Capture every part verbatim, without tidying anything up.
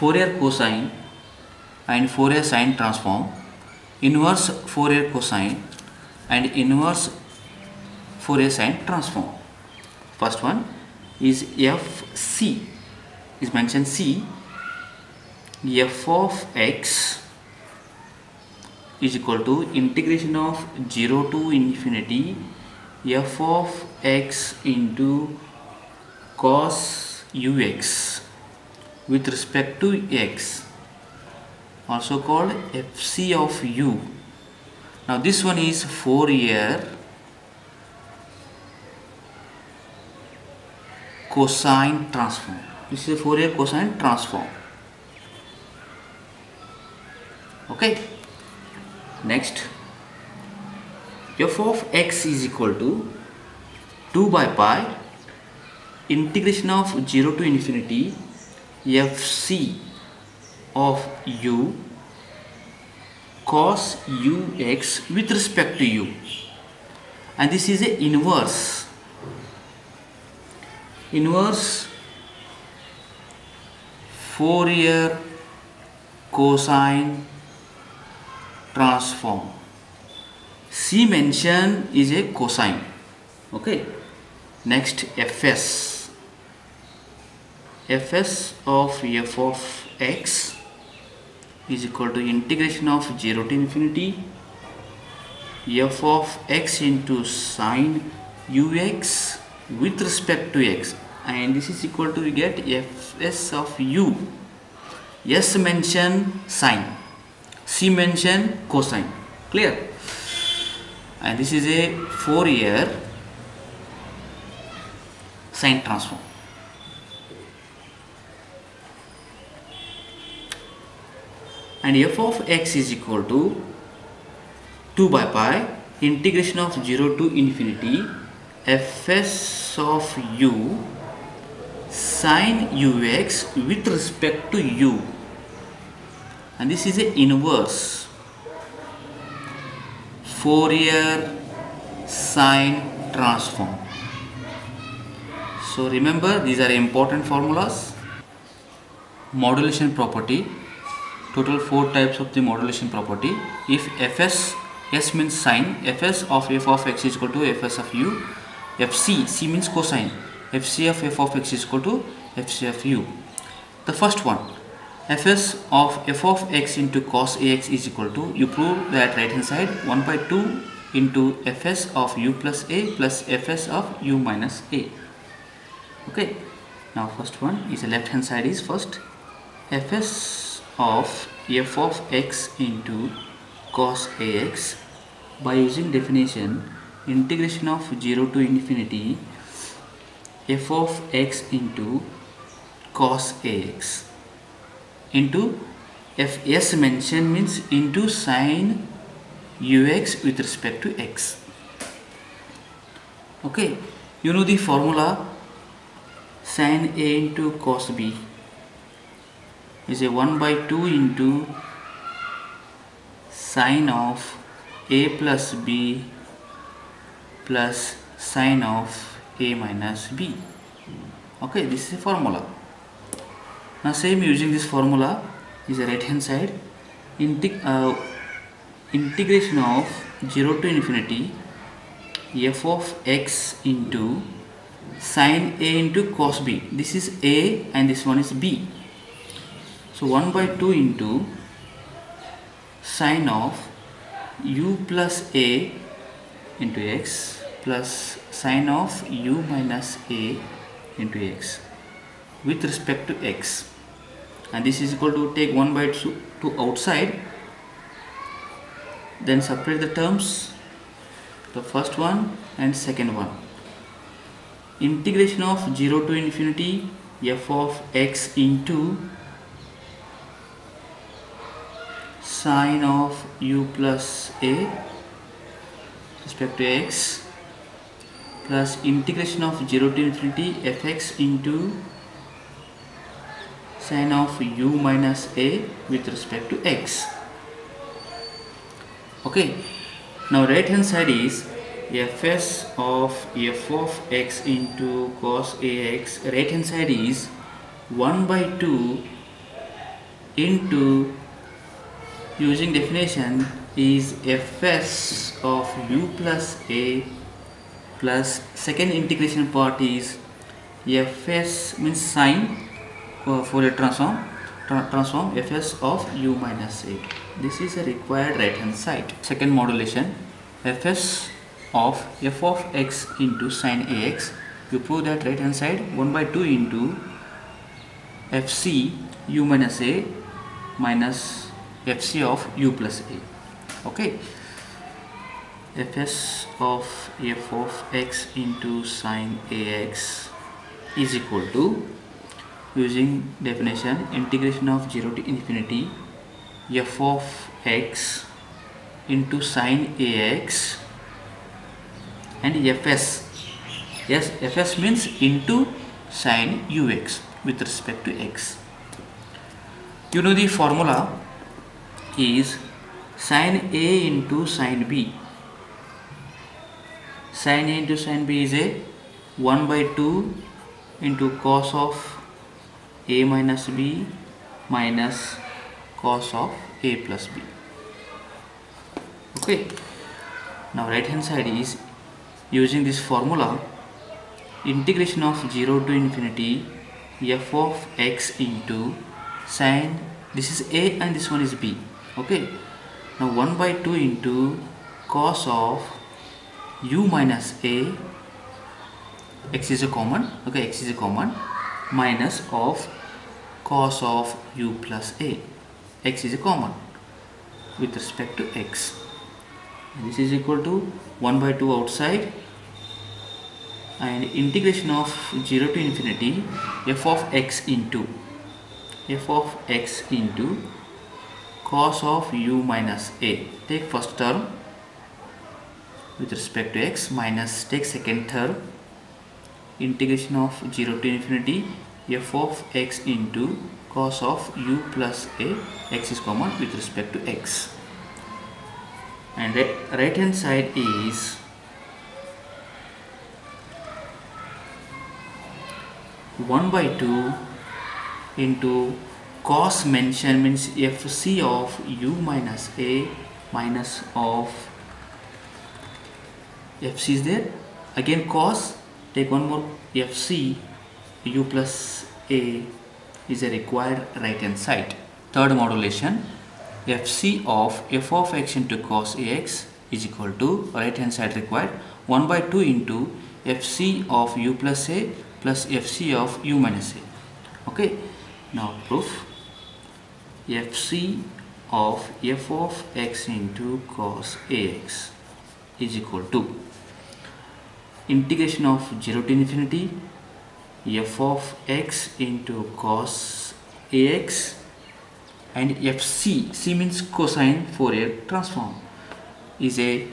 Fourier cosine and Fourier sine transform, inverse Fourier cosine and inverse Fourier sine transform. First one is F C, is mentioned C, f of x is equal to integration of zero to infinity f of x into cos ux with respect to x, also called F C of u. Now this one is Fourier cosine transform. This is a Fourier cosine transform. Okay, next f of x is equal to two by pi integration of zero to infinity F C of u cos ux with respect to u, and this is a inverse inverse Fourier cosine transform. C mentioned is a cosine. Okay, next Fs, Fs of f of x is equal to integration of zero to infinity f of x into sine ux with respect to x, and this is equal to, we get Fs of u. S mention sine, C mention cosine. Clear? And this is a Fourier sine transform. And f of x is equal to two by pi integration of zero to infinity Fs of u sine ux with respect to u, and this is a inverse Fourier sine transform. So remember, these are important formulas. Modulation property, total four types of the modulation property. If Fs, S means sine, Fs of f of x is equal to Fs of u. Fc, C means cosine, Fc of f of x is equal to Fc of u. The first one, Fs of f of x into cos ax is equal to, you prove that right hand side, one by two into Fs of u plus a plus Fs of u minus a. Okay, now first one is the left hand side is first Fs of f of x into cos ax by using definition integration of zero to infinity f of x into cos ax into Fs mentioned means into sine ux with respect to x. Okay, you know the formula, sine a into cos b is a one by two into sine of a plus b plus sine of a minus b. Okay, this is a formula. Now same using this formula is the right hand side, Integ uh, integration of zero to infinity f of x into sine a into cos b. This is a and this one is b. So one by two into sine of u plus a into x plus sine of u minus a into x with respect to x, and this is equal to, take one by two outside, then separate the terms, the first one and second one, integration of zero to infinity f of x into sine of u plus a with respect to x plus integration of zero to infinity fx into sine of u minus a with respect to x. Okay, now right hand side is Fs of f of x into cos ax, right hand side is one by two into, using definition, is fs of u plus a plus second integration part is fs means sine uh, Fourier transform tra transform fs of u minus a. This is a required right hand side. Second modulation, fs of f of x into sine ax. You prove that right hand side one by two into fc u minus a minus fc of u plus a. Okay, fs of f of x into sine ax is equal to, using definition, integration of zero to infinity f of x into sine ax and fs. Yes, fs means into sine ux with respect to x. You know the formula is sine a into sine b. Sine a into sine b is a one by two into cos of a minus b minus cos of a plus b. Okay, now right hand side is, using this formula, integration of zero to infinity f of x into sine, this is a and this one is b. Okay, now one by two into cos of u minus a, x is a common, okay, x is a common, minus of cos of u plus a, x is a common with respect to x, and this is equal to one by two outside, and integration of zero to infinity f of x into f of x into cos of u minus a. Take first term with respect to x, minus take second term, integration of zero to infinity f of x into cos of u plus a, x is common with respect to x, and right, right hand side is one by two into cos mention means fc of u minus a minus of fc is there, again cos, take one more fc u plus a is a required right hand side. Third modulation, fc of f of x into cos ax is equal to, right hand side required, one by two into fc of u plus a plus fc of u minus a. Okay, now proof, fc of f of x into cos ax is equal to integration of zero to infinity f of x into cos ax and fc, c means cosine Fourier transform, is a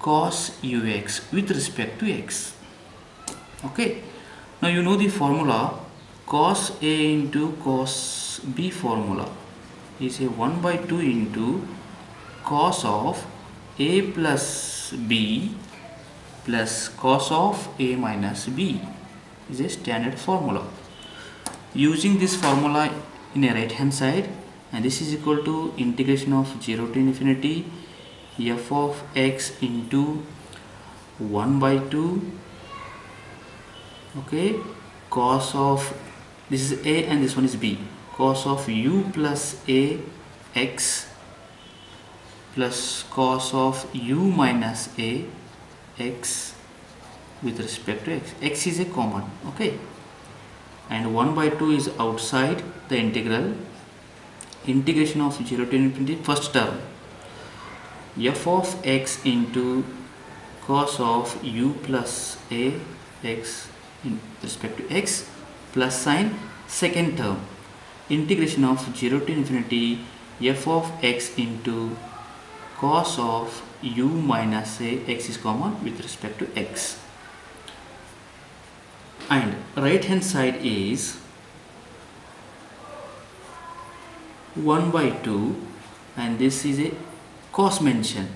cos ux with respect to x. Okay, now you know the formula, cos a into cos b formula is a one by two into cos of a plus b plus cos of a minus b, is a standard formula. Using this formula in a right hand side, and this is equal to integration of zero to infinity f of x into one by two, okay, cos of, this is a and this one is b, cos of u plus a x plus cos of u minus a x with respect to x, x is a common, okay, and one by two is outside the integral, integration of zero to infinity first term f of x into cos of u plus a x in respect to x plus sine second term, integration of zero to infinity f of x into cos of u minus a, x is common with respect to x, and right hand side is one by two, and this is a cos mention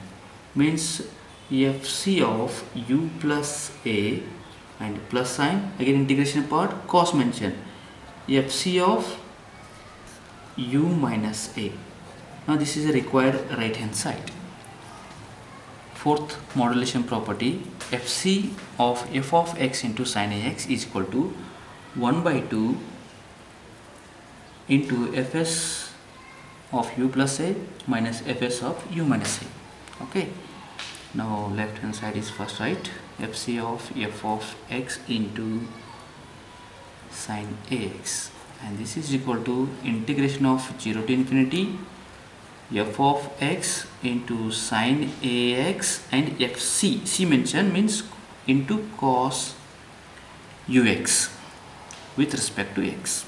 means fc of u plus a and plus sign, again integration part, cos mention fc of u minus a. Now this is a required right hand side. Fourth modulation property, fc of f of x into sin ax is equal to one by two into fs of u plus a minus fs of u minus a. Okay, now left hand side is first, right? Fc of f of x into sin ax, and this is equal to integration of zero to infinity f of x into sin ax and fc, c mentioned means into cos ux with respect to x.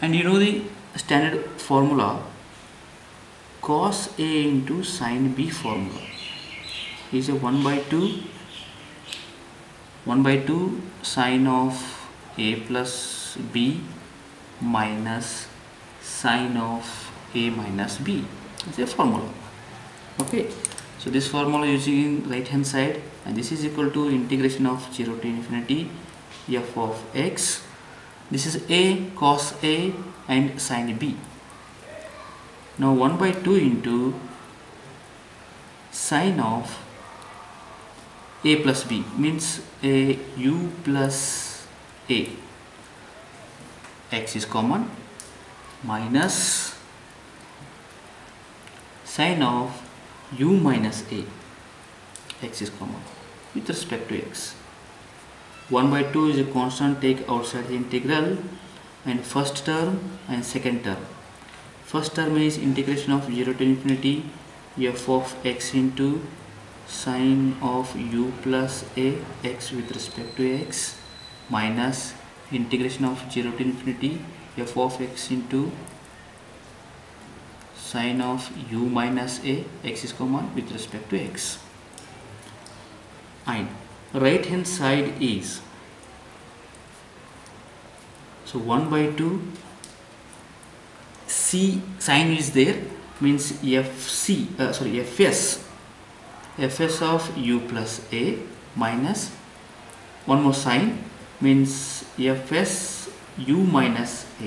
And you know the standard formula, cos a into sin b formula is a one by two sin of a plus b minus sin of a minus b. It's a formula. Okay, so this formula using in right hand side, and this is equal to integration of zero to infinity f of x, this is a, cos a and sin b. Now one by two into sin of a plus b means a u plus a, x is common, minus sin of u minus a, x is common with respect to x. one by two is a constant, take outside the integral, and first term and second term. First term is integration of zero to infinity f of x into sin of u plus a, x with respect to x, minus integration of zero to infinity f of x into sin of u minus a, x is common with respect to x. And right hand side is, so one by two, c sin is there means fc uh, sorry fs fs of u plus a minus one more sin means fs u minus a,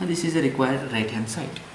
and this is the required right hand side.